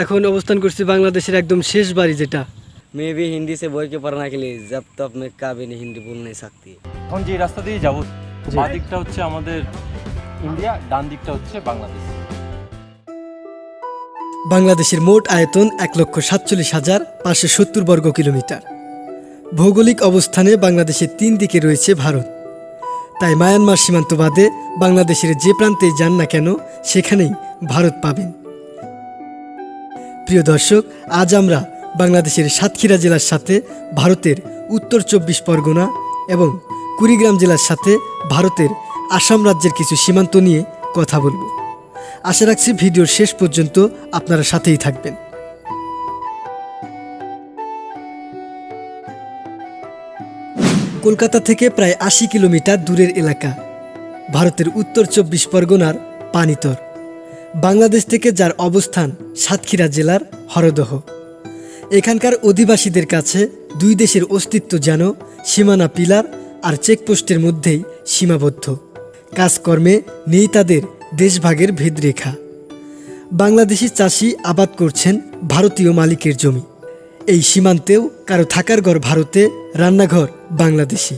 एखन अवस्थान करछि बांग्लादेशेर एकदम शेष बाड़ी जेटा मैं भी हिंदी से बोल के पढ़ना के लिए जब तक मैं कभी नहीं हिंदी बोल नहीं सकती। हम जी रास्ता दिए जाब बाम दिकटा हच्छे आमादेर इंडिया डान दिकटा हच्छे बांग्लादेश। बांग्लादेशेर मोट आयतन 1,47,570 वर्ग किलोमीटर। भौगोलिक अवस्थाने बांग्लादेशेर तीन दिके रयेछे भारत। ताई मायानमार सीमान्त बादे बांग्लादेशेर जे प्रान्तेई जान ना केन सेखानेई भारत पाबेन। प्रिय दर्शक, आज आमरा बांग्लादेशेर सातक्षीरा जिलार साथे भारतेर उत्तर 24 परगना एबं कुड़ीग्राम जिलार साथे भारतेर आसाम राज्येर किछु सीमान्त निये कथा बोलबो। आशा राखछि भिडियोर शेष पर्यन्त आपनारा साथेई थाकबेन। कलकाता थेके प्राय 80 किलोमीटर दूरेर एलाका भारतेर उत्तर 24 परगनार पानीतर बांग्लादेश थेके, जार अवस्थान सातक्षीरा जिलार हरदह। एखानकार आदिवासीदेर काछे दुई देशेर अस्तित्व जानो सीमाना पिलार और चेकपोस्टर मध्य सीमाबद्ध। काजकर्मे नहीं तादेर देशभागेर भेदरेखा। बांग्लादेशी चाषी आबाद करछेन भारतीय मालिकेर जमी। ए सीमान्तेओ कारो थाकार घर भारते, रान्नाघर बांग्लादेशे,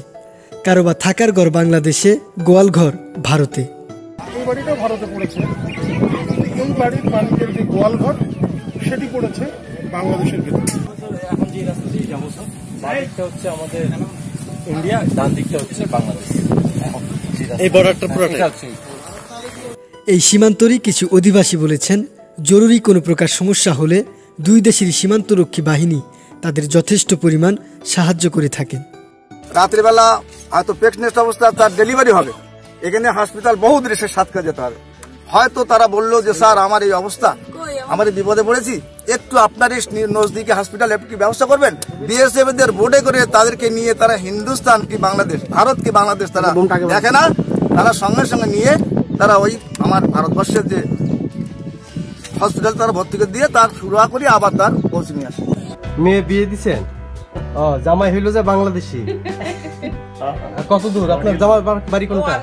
कारो बा थाकार घर बांग्लादेशे, गोयालघर भारते। सीमान्तरी किछु आदिवासी बोलेছেন जरूरी कोनो प्रकार समस्या होले दुई देशेर सीमान्तरक्षी बाहिनी तादेर यथेष्ट परिमाण साहाय्य करे थाकेन। रात्रि बेला হয়তো প্রেগন্যান্ট অবস্থা তার ডেলিভারি হবে, এখানে হাসপাতাল বহু দূরে সাতক্ষীরা যেতে হবে। হয়তো তারা বলল যে স্যার আমার এই অবস্থা, আমরা বিপদে পড়েছি, একটু আপনার এই নজদিকে হাসপাতাল একটু ব্যবস্থা করবেন। বিএসএফ এর বোর্ডে করে তাদেরকে নিয়ে তারা হিন্দুস্তান কি বাংলাদেশ, ভারত কি বাংলাদেশ তারা দেখে না, তারা সঙ্গে সঙ্গে নিয়ে তারা ওই আমার ভারতবর্ষের যে হসপিটাল তারা ভর্তি করে দিয়ে তার শুরুয়া করে আবার তার পৌঁছে নিয়ে আসে। মেয়ে বিয়ে দিচ্ছেন, ও জামাই হইল যে বাংলাদেশি। কত দূর আপনার জামাই বাড়ি কোনটা?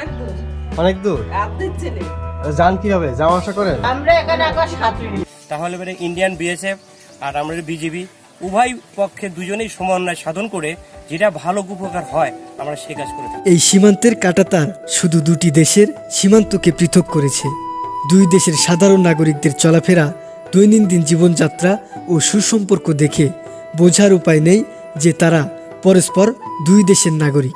অনেক দূর। আপনার ছেলে জান কিভাবে যাওয়া আসা করেন? আমরা এখানে আকাশ সাথী। তাহলে মানে ইন্ডিয়ান বিএসএফ আর আমাদের বিজিবি উভয় পক্ষে দুজনেই সমন্বয় সাধন করে যেটা ভালো উপকার হয় আমরা সেই কাজ করে থাকি। এই সীমান্তের কাঁটাতার শুধু দুটি দেশের সীমান্তকে পৃথক করেছে। দুই দেশের সাধারণ নাগরিকদের চলাফেরা, দৈনন্দিন জীবনযাত্রা ও সুসম্পর্ক দেখে বোঝার উপায় নেই যে তারা পরস্পর দুই দেশের নাগরিক।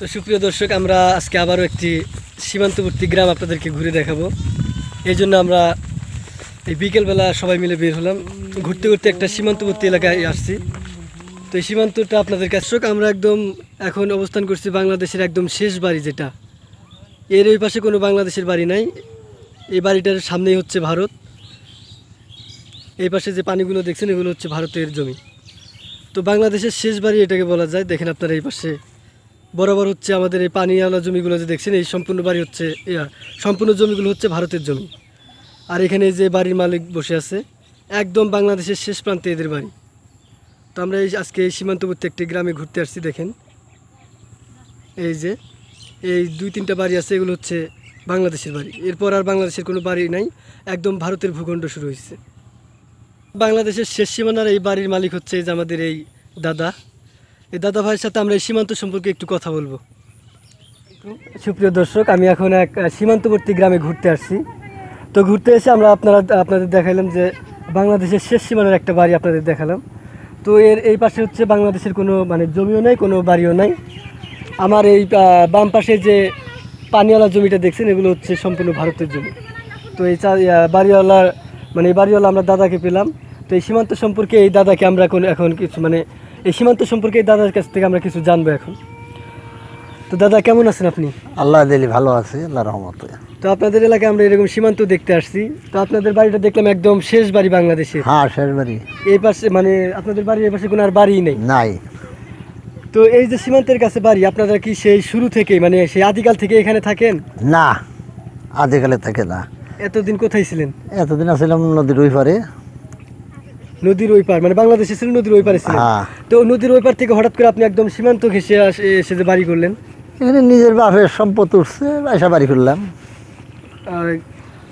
तो सुप्रिय दर्शक, आमरा आज के आबारो एकटी सीमान्तवर्ती ग्राम आपनादेरके घुरे देखाबो। एई जोन्नो आमरा एई बिकेल बेला सबाई मिले बेर हलाम। घुरते घुरते एकटा सीमान्तवर्ती एलाकाय आसछि। तो एई सीमान्तटा आपनादेर काछे आमरा एकदम एखन अवस्थान करछि बांग्लादेशेर एकदम शेष बाड़ी जेटा। एर ओई पाशे कोनो बांग्लादेशेर बाड़ी नाई, एई बाड़ीटार सामनेई हच्छे भारत। एई पाशे जे पानीगुलो देखछेन एगुलो हच्छे भारतेर जमी। तो बांग्लादेशेर शेष बाड़ी एटाके बला जाय। देखেন আপনারা এই পাশে बराबर হচ্ছে আমাদের এই পানিওয়ালা জমিগুলো যে দেখছেন, এই সম্পূর্ণ বাড়ি হচ্ছে, সম্পূর্ণ জমিগুলো হচ্ছে ভারতের জমি। আর এখানে যে বাড়ির মালিক বসে আছে একদম বাংলাদেশের শেষ প্রান্তে এদের বাড়ি। তো আমরা এই আজকে এই সীমান্তবর্তী একটি গ্রামে ঘুরতে আসছি। দেখেন এই যে এই দুই তিনটা বাড়ি আছে, এগুলো হচ্ছে বাংলাদেশের বাড়ি। এরপর আর বাংলাদেশের কোনো বাড়ি নাই, একদম ভারতের ভূখণ্ড শুরু হয়েছে। বাংলাদেশের শেষ সীমানার এই বাড়ির মালিক হচ্ছে এই যে আমাদের এই দাদা। এই দাদা ভাইয়ের সাথে আমরা এই সীমান্ত সম্পর্কে একটু কথা বলবো। সুপ্রিয় দর্শক, আমি এখন এক সীমান্তবর্তী গ্রামে ঘুরতে আসছি। তো ঘুরতে এসে আমরা আপনাদের দেখালাম যে বাংলাদেশের শেষ সীমানার একটা বাড়ি আপনাদের দেখালাম। তো এর এই পাশে হচ্ছে বাংলাদেশের কোনো মানে জমিও নাই, কোনো বাড়িও নাই। আমার এই বাম পাশে যে পানিওয়ালা জমিটা দেখছেন এগুলো হচ্ছে সম্পূর্ণ ভারতের জমি। তো এই বাড়িওয়ালার মানে এই বাড়িওয়ালা আমরা দাদাকে পেলাম। তো এই সীমান্ত সম্পর্কে এই দাদাকে আমরা এখন কিছু মানে এই সীমান্ত সম্পর্কে এই দাদার কাছ থেকে আমরা কিছু জানবো এখন। তো দাদা কেমন আছেন আপনি? আল্লাহ দিলি ভালো আছি, আল্লাহ রহমতে। তো আপনাদের এলাকায় আমরা এরকম সীমান্ত দেখতে আসছি। তো আপনাদের বাড়িটা দেখলাম একদম শেষ বাড়ি বাংলাদেশে। হ্যাঁ, শেষ বাড়ি। এই পাশে মানে আপনাদের বাড়ির এই পাশে কোনো আর বাড়ি নেই? নাই। তো এই যে সীমান্তের কাছে বাড়ি, আপনারা কি সেই শুরু থেকে মানে সেই আদিকাল থেকে এখানে থাকেন? না, আদিকালে থাকে না। এতদিন কোথায় ছিলেন? এতদিন আসলাম নদীর ওই পারে। নদীর ওই পার মানে বাংলাদেশে ছিলেন, নদীর ওই পারে ছিলেন। তো নদীর ওই পার থেকে হঠাৎ করে আপনি একদম সীমান্ত ঘেঁষে এসে যে বাড়ি করলেন? এখানে নিজের বাপের সম্পদ উঠছে, বাসা বাড়ি করলাম।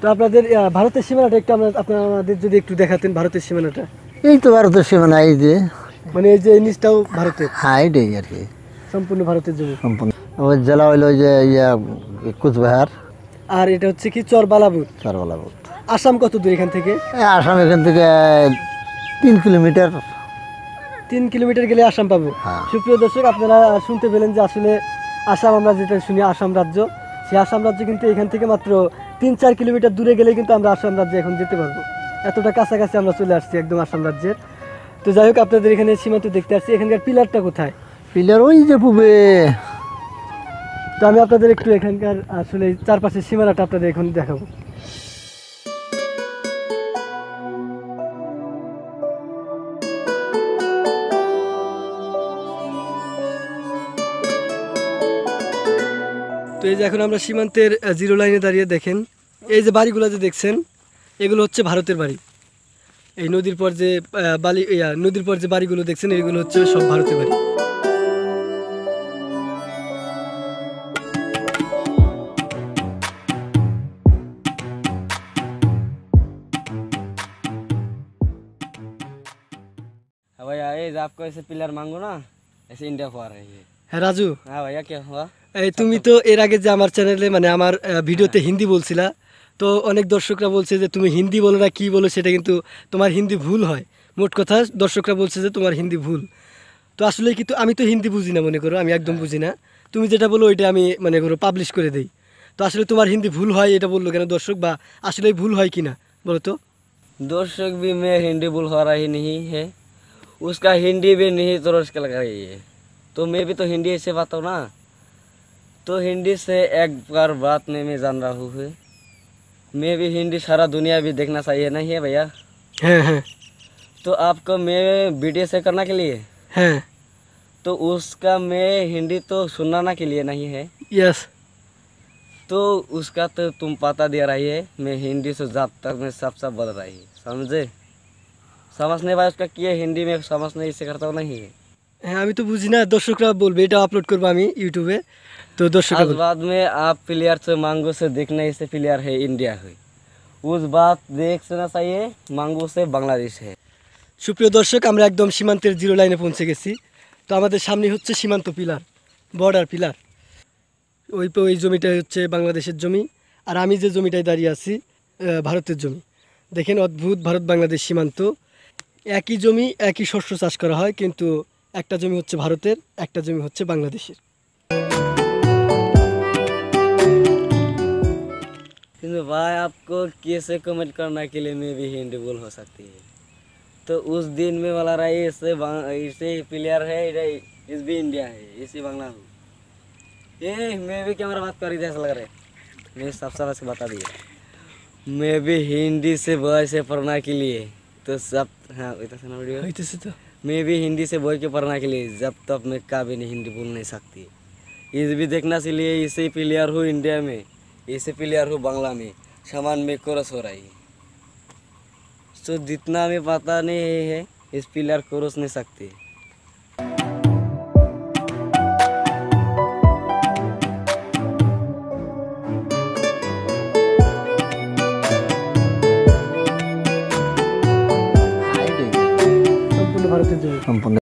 তো আপনাদের ভারতের সীমানাটা একটু আপনাদের যদি একটু দেখাতেন ভারতের সীমানাটা। এই তো ভারতের সীমানা, এই যে মানে এই যে নিচটাও ভারতের। হ্যাঁ, এইটাই আর কি, সম্পূর্ণ ভারতের জমি। সম্পূর্ণ আমার জেলা হইলো যে ইয়া কুচবিহার, আর এটা হচ্ছে কি চরবালাবুদ। চরবালাবুদ আসাম কত দূর এখান থেকে? আসাম এখান থেকে 3 কিলোমিটার। 3 কিলোমিটার গেলে আসাম পাবো। সুপ্রিয় দর্শক, আপনারা শুনতে পেলেন যে আসলে আসাম আমরা যেটা শুনি আসাম রাজ্য, সেই আসাম রাজ্য কিন্তু এখান থেকে মাত্র 3-4 কিলোমিটার দূরে গেলে কিন্তু আমরা আসাম রাজ্যে এখন যেতে পারবো। এতটা কাছাকাছি আমরা চলে আসছি একদম আসাম রাজ্যের। তো যাই হোক, আপনাদের এখানে সীমান্ত দেখতে আসছি। এখানকার পিলারটা কোথায়? পিলার ওই যে পূবে। তো আমি আপনাদের একটু এখানকার আসলে চারপাশের সীমানাটা আপনাদের এখন দেখাবো। তো এই যে এখন আমরা সীমান্তের জিরো লাইনে দাঁড়িয়ে দেখেন এই যে বাড়িগুলো যে দেখছেন এগুলো হচ্ছে ভারতের বাড়ি। এই নদীর পর যে নদীর পর যে বাড়িগুলো দেখছেন এগুলো হচ্ছে সব ভারতের বাড়ি। भैया ये आपको ऐसे पिलर मांगो ना ऐसे इंडिया को आ रही है। है राजू? हाँ भैया, क्या हुआ? तुम्हें तो एर आगे जो हमारे चैनल मैंने हमारे वीडियोते हिंदी बोल सिला तो अनेक दर्शकरा बोलছে যে তুমি হিন্দি বলো না কি বলো সেটা, কিন্তু তোমার হিন্দি ভুল হয়। মোট কথা দর্শকরা বলছে যে তোমার হিন্দি ভুল। তো আসলে কিন্তু আমি তো হিন্দি বুঝি না, মনে করো আমি একদম বুঝি না। তুমি যেটা বলো ওইটা আমি মনে করো পাবলিশ করে দেই। তো আসলে তোমার হিন্দি ভুল হয় এটা বললো কেন দর্শক, বা আসলে ভুল হয় কি না বলো তো? দর্শক भी मैं हिंदी भूल हो रही नहीं है, उसका हिंदी भी नहीं तरोश के लगा रही है। तो मैं भी तो हिंदी से बात हो ना, तो हिंदी से एक बार बात में मैं जान रहा हूँ। मैं भी हिंदी सारा दुनिया भी देखना चाहिए नहीं है भैया? है, है। तो आपको मैं वीडियो से करना के लिए है, तो उसका मैं हिंदी तो सुनाना के लिए नहीं है। यस। तो उसका तो तुम पता दे रही है, मैं हिंदी से जब तक मैं सब बोल रही है, समझे? समझने भाई उसका किए हिंदी में समझने इससे करता हूँ नहीं है। हाँ, अभी तो बुझी ना दर्शकरा बोल बेटा अपलोड करवा यूट्यूब पे। तो दर्शक आज बाद में आप प्लेयर से मांगो से देखने से प्लेयर है इंडिया है, उस बात देखना चाहिए मांगो से बांग्लादेश है। सुप्रिय दर्शक, हमें एकदम सीमांतर जीरो लाइने पहुँचे गेसि। तो हमारे सामने हे सीमांत पिलार बॉर्डर पिलार ओई जमीटा हे बांग्लादेशर जमी और आमी जे जमीटा दाड़िये आछि भारतेर जमी। देखें अद्भुत भारत बांग्लादेश सीमांत, एक ही जमी एक ही शस्य चाष करा हय, किन्तु একটা জমি হচ্ছে ভারতের, একটা জমি হচ্ছে বাংলাদেশের। কিন্তু ভাই आपको कैसे कमेंट करना के लिए मैं भी हिंदी बोल हो सकती है, तो उस दिन में वाला रही ऐसे प्लेयर है इस भी इंडिया है इसी बांग्ला हूँ। ये मैं भी कैमरा बात कर रही थी ऐसा लग रहा है। मैं सब सबसे बता दिया मैं भी हिंदी से वॉइस पढ़ना के लिए तो सब। हाँ, मैं भी हिंदी से बोल के पढ़ना के लिए जब तक मैं कभी नहीं हिंदी बोल नहीं सकती। इस भी देखना से लिए इसे प्लेयर हो इंडिया में, इसे प्लेयर हो बांग्ला में, समान में कोरस हो रही है। तो जितना मैं पता नहीं है इस प्लेयर कोरस नहीं सकती। সম্পূর্ণ